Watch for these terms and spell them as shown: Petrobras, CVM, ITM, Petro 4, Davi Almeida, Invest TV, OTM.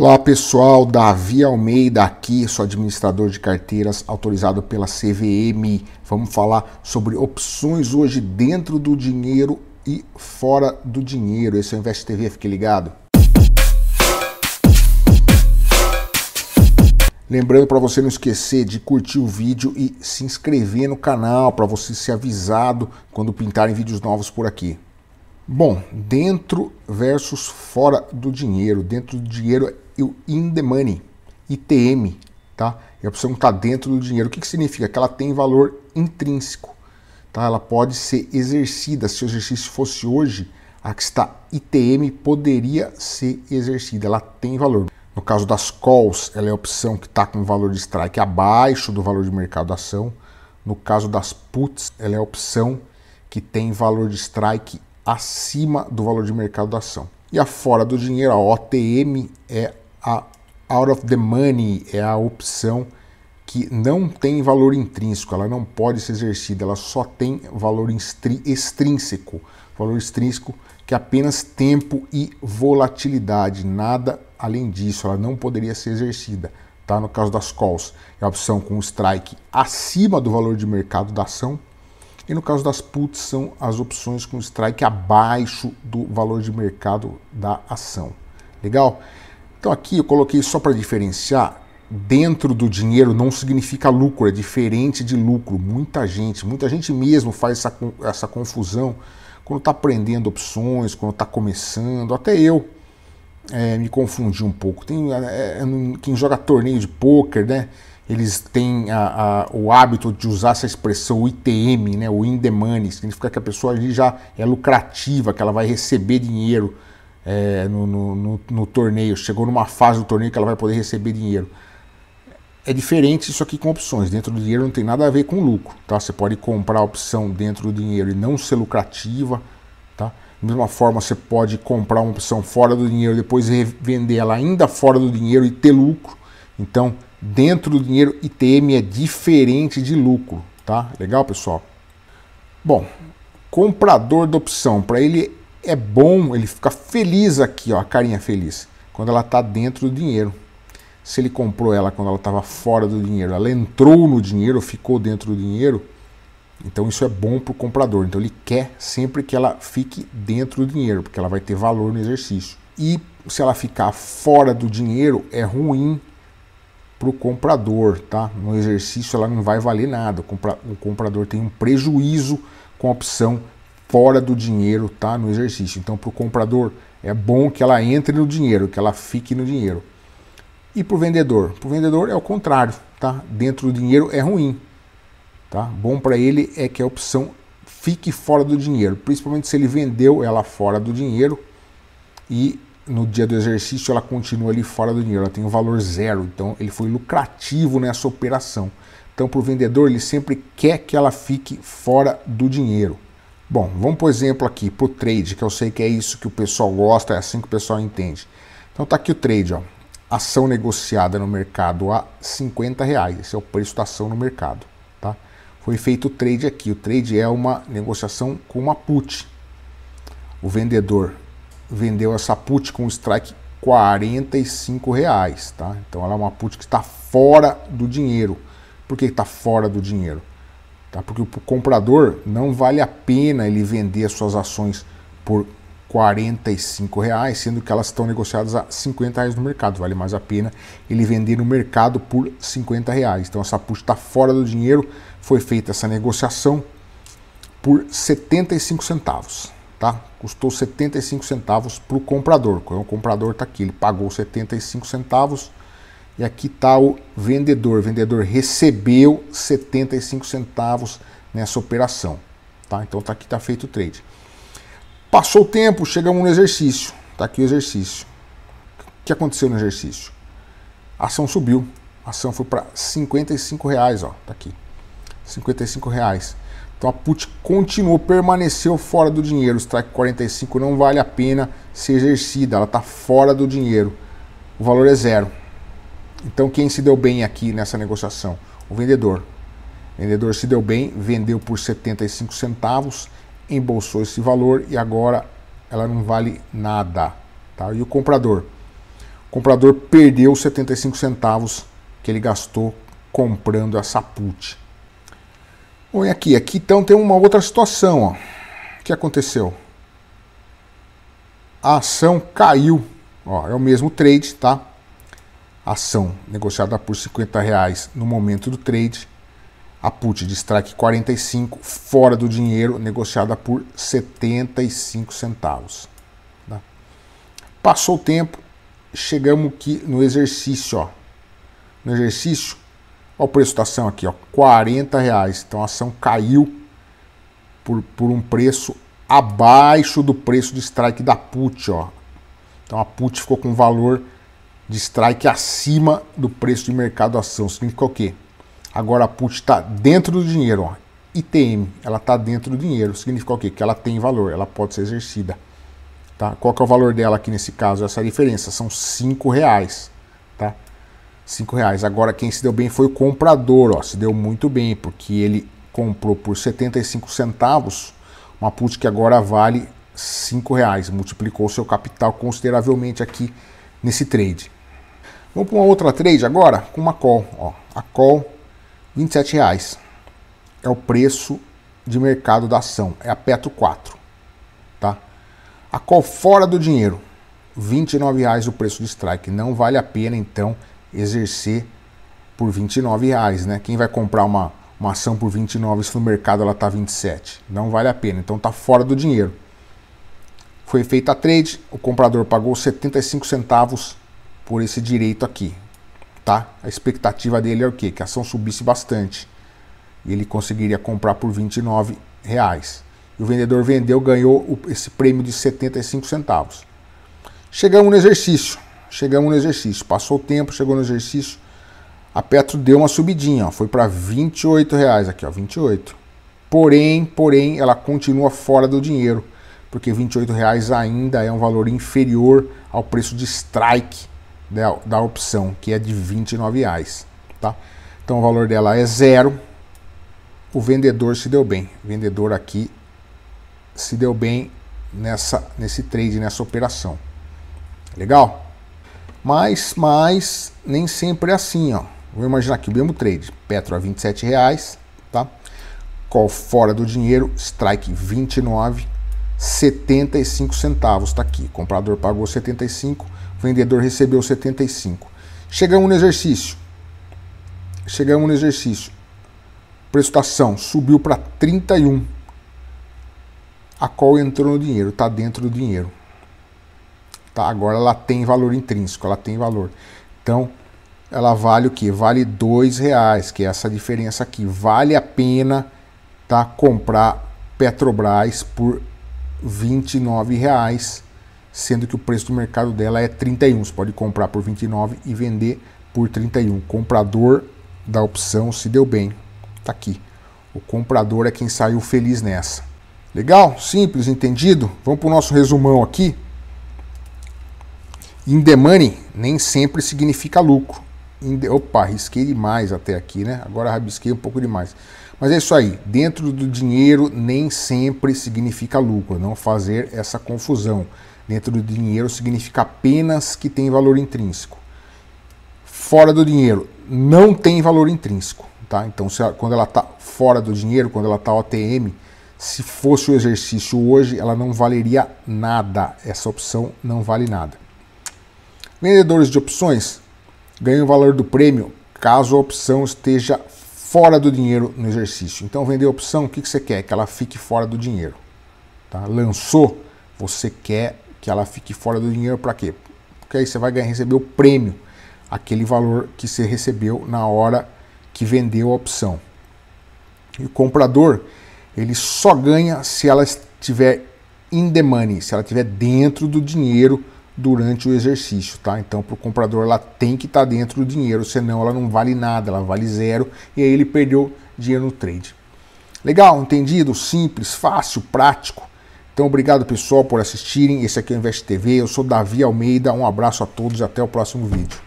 Olá pessoal, Davi Almeida aqui, sou administrador de carteiras autorizado pela CVM. Vamos falar sobre opções hoje dentro do dinheiro e fora do dinheiro. Esse é o Invest TV, fique ligado. Lembrando para você não esquecer de curtir o vídeo e se inscrever no canal para você ser avisado quando pintarem vídeos novos por aqui. Bom, dentro versus fora do dinheiro. Dentro do dinheiro é o in the money, ITM, tá? E a opção está dentro do dinheiro. O que significa? Que ela tem valor intrínseco, tá? Ela pode ser exercida. Se o exercício fosse hoje, a que está ITM poderia ser exercida. Ela tem valor. No caso das calls, ela é a opção que está com valor de strike abaixo do valor de mercado da ação. No caso das puts, ela é a opção que tem valor de strike acima do valor de mercado da ação. E a fora do dinheiro, a OTM, é a out of the money, é a opção que não tem valor intrínseco, ela não pode ser exercida, ela só tem valor extrínseco. Valor extrínseco que é apenas tempo e volatilidade, nada além disso, ela não poderia ser exercida. Tá? No caso das calls, é a opção com strike acima do valor de mercado da ação. E no caso das puts, são as opções com strike abaixo do valor de mercado da ação. Legal? Então aqui eu coloquei só para diferenciar. Dentro do dinheiro não significa lucro, é diferente de lucro. Muita gente mesmo faz essa confusão quando está aprendendo opções, quando está começando. Até eu me confundi um pouco. Tem quem joga torneio de pôquer, né? Eles têm o hábito de usar essa expressão o ITM, né, o in the money, significa que a pessoa ali já é lucrativa, que ela vai receber dinheiro no torneio, chegou numa fase do torneio que ela vai poder receber dinheiro. É diferente isso aqui com opções, dentro do dinheiro não tem nada a ver com lucro, tá? Você pode comprar a opção dentro do dinheiro e não ser lucrativa, tá? Da mesma forma você pode comprar uma opção fora do dinheiro, depois revender ela ainda fora do dinheiro e ter lucro. Então, dentro do dinheiro, ITM é diferente de lucro, tá? Legal, pessoal? Bom, comprador da opção, para ele é bom, ele fica feliz aqui, ó, a carinha feliz, quando ela está dentro do dinheiro. Se ele comprou ela quando ela estava fora do dinheiro, ela entrou no dinheiro, ficou dentro do dinheiro, então isso é bom para o comprador. Então ele quer sempre que ela fique dentro do dinheiro, porque ela vai ter valor no exercício. E se ela ficar fora do dinheiro, é ruim para o comprador, tá? No exercício ela não vai valer nada, o comprador tem um prejuízo com a opção fora do dinheiro, tá? No exercício, então para o comprador é bom que ela entre no dinheiro, que ela fique no dinheiro. E para o vendedor é o contrário, tá? Dentro do dinheiro é ruim, tá? Bom para ele é que a opção fique fora do dinheiro, principalmente se ele vendeu ela fora do dinheiro e no dia do exercício ela continua ali fora do dinheiro, ela tem um valor zero, então ele foi lucrativo nessa operação. Então para o vendedor ele sempre quer que ela fique fora do dinheiro. Bom, vamos por exemplo aqui para o trade, que eu sei que é isso que o pessoal gosta, é assim que o pessoal entende. Então tá aqui o trade, ó. Ação negociada no mercado a R$50, esse é o preço da ação no mercado, tá? Foi feito o trade aqui, o trade é uma negociação com uma put. O vendedor vendeu essa put com strike R$45, tá? Então ela é uma put que está fora do dinheiro. Por que está fora do dinheiro? Tá? Porque o comprador não vale a pena ele vender as suas ações por R$45, sendo que elas estão negociadas a R$50 no mercado. Vale mais a pena ele vender no mercado por R$50. Então essa put está fora do dinheiro, foi feita essa negociação por 75 centavos. Tá? Custou 75 centavos para o comprador. O comprador está aqui, ele pagou 75 centavos e aqui está o vendedor. O vendedor recebeu 75 centavos nessa operação. Tá? Então tá aqui, está feito o trade. Passou o tempo, chegamos no exercício. Está aqui o exercício. O que aconteceu no exercício? A ação subiu. A ação foi para R$55, ó. Tá aqui. R$55. Então a put continuou, permaneceu fora do dinheiro. O strike 45 não vale a pena ser exercida, ela está fora do dinheiro. O valor é zero. Então quem se deu bem aqui nessa negociação? O vendedor. O vendedor se deu bem, vendeu por 75 centavos, embolsou esse valor e agora ela não vale nada. Tá? E o comprador? O comprador perdeu os 75 centavos que ele gastou comprando essa put. Olha aqui, então tem uma outra situação. Ó. O que aconteceu? A ação caiu. Ó, é o mesmo trade, tá? Ação negociada por R$50 no momento do trade. A put de strike 45 fora do dinheiro, negociada por 75 centavos. Tá? Passou o tempo, chegamos aqui no exercício. Ó. No exercício, ó, o preço da ação aqui, ó, R$40. Então a ação caiu por um preço abaixo do preço de strike da put. Ó. Então a put ficou com valor de strike acima do preço de mercado da ação. Significa o quê? Agora a put está dentro do dinheiro, ó. ITM, ela está dentro do dinheiro. Significa o quê? Que ela tem valor, ela pode ser exercida. Tá? Qual que é o valor dela aqui nesse caso? Essa diferença, são R$5. Tá? R$5. Agora quem se deu bem foi o comprador, ó. Se deu muito bem, porque ele comprou por 75 centavos uma put que agora vale R$5. Multiplicou o seu capital consideravelmente aqui nesse trade. Vamos para uma outra trade agora com uma call. Ó. A call... R$27 é o preço de mercado da ação, é a Petro 4, tá? A call fora do dinheiro, R$29 o preço de strike, não vale a pena então exercer por R$29, né? Quem vai comprar uma ação por 29 se no mercado ela tá 27, não vale a pena, então tá fora do dinheiro. Foi feita a trade, o comprador pagou 75 centavos por esse direito aqui. Tá? A expectativa dele é o quê? Que a ação subisse bastante. Ele conseguiria comprar por R$29. E o vendedor vendeu, ganhou esse prêmio de 75 centavos. Chegamos no exercício. Passou o tempo, chegou no exercício. A Petro deu uma subidinha. Ó, foi para R$28 aqui, ó, 28. Porém, ela continua fora do dinheiro. Porque R$28 ainda é um valor inferior ao preço de strike da opção, que é de R$29, tá? Então o valor dela é zero. O vendedor se deu bem. O vendedor aqui se deu bem nesse trade, nessa operação. Legal? Mas nem sempre é assim, ó. Vou imaginar aqui o mesmo trade. Petro a R$27, tá? Call fora do dinheiro, strike 29, 75 centavos, tá aqui. O comprador pagou 75, o vendedor recebeu 75. Chegamos no exercício. Preço da ação subiu para 31. A call entrou no dinheiro, está dentro do dinheiro. Tá, agora ela tem valor intrínseco, ela tem valor. Então, ela vale o quê? Vale R$2, que é essa diferença aqui. Vale a pena, tá, comprar Petrobras por R$29. Sendo que o preço do mercado dela é 31, você pode comprar por 29 e vender por 31. O comprador da opção se deu bem, tá aqui. O comprador é quem saiu feliz nessa. Legal? Simples, entendido? Vamos para o nosso resumão aqui. In the money nem sempre significa lucro. Opa, risquei demais até aqui, né? Agora rabisquei um pouco demais. Mas é isso aí, dentro do dinheiro nem sempre significa lucro, não fazer essa confusão. Dentro do dinheiro significa apenas que tem valor intrínseco. Fora do dinheiro não tem valor intrínseco. Tá? Então, quando ela está fora do dinheiro, quando ela está OTM, se fosse o exercício hoje, ela não valeria nada. Essa opção não vale nada. Vendedores de opções ganham o valor do prêmio caso a opção esteja fora do dinheiro no exercício. Então, vender a opção, o que você quer? Que ela fique fora do dinheiro. Tá? Lançou, você quer que ela fique fora do dinheiro para quê? Porque aí você vai receber o prêmio, aquele valor que você recebeu na hora que vendeu a opção. E o comprador, ele só ganha se ela estiver in the money, se ela estiver dentro do dinheiro durante o exercício, tá? Então, para o comprador, ela tem que estar dentro do dinheiro, senão ela não vale nada, ela vale zero, e aí ele perdeu dinheiro no trade. Legal? Entendido? Simples, fácil, prático. Então, obrigado pessoal por assistirem. Esse aqui é o Invest TV. Eu sou Davi Almeida. Um abraço a todos e até o próximo vídeo.